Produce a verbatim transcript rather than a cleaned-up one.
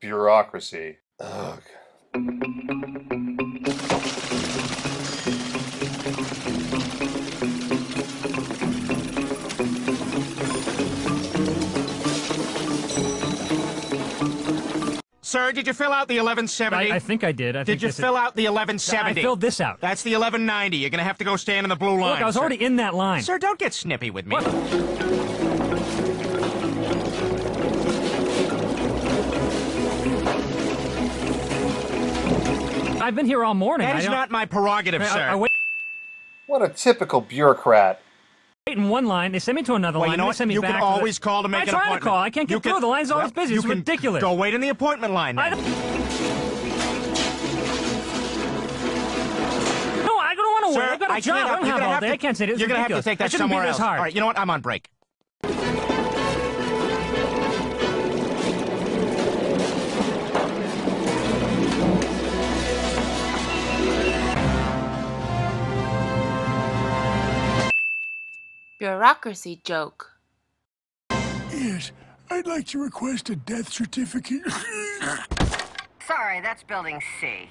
bureaucracy. Ugh. Sir, did you fill out the eleven seventy? I, I think I did. I did think you fill is... out the eleven seventy? I filled this out. That's the eleven ninety. You're gonna have to go stand in the blue line. Look, I was sir. already in that line. Sir, don't get snippy with me. What? I've been here all morning. That is not my prerogative, I, sir. I, I wait. What a typical bureaucrat. Wait in one line, they send me to another well, line, you know, they send me you back. You can always the... call to make I an appointment. I try to call, I can't get you through, can... the line's always well, busy, it's ridiculous. Go wait in the appointment line now. I don't... No, I don't want to work, I've got a I job, I don't have all have day, to... I can't say this, it's ridiculous. You're gonna have to take that somewhere else. All right, you know what, I'm on break. Bureaucracy joke. Yes, I'd like to request a death certificate. Sorry, that's building C.